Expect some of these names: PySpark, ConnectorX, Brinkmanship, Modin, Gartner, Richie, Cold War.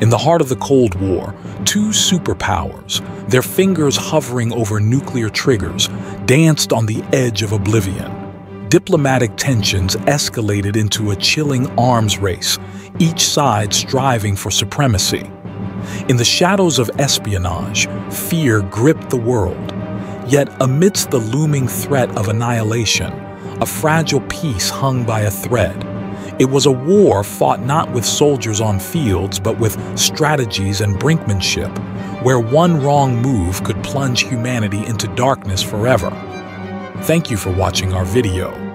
In the heart of the Cold War, two superpowers, their fingers hovering over nuclear triggers, danced on the edge of oblivion. Diplomatic tensions escalated into a chilling arms race, each side striving for supremacy. In the shadows of espionage, fear gripped the world. Yet, amidst the looming threat of annihilation, a fragile peace hung by a thread. It was a war fought not with soldiers on fields, but with strategies and brinkmanship, where one wrong move could plunge humanity into darkness forever. Thank you for watching our video.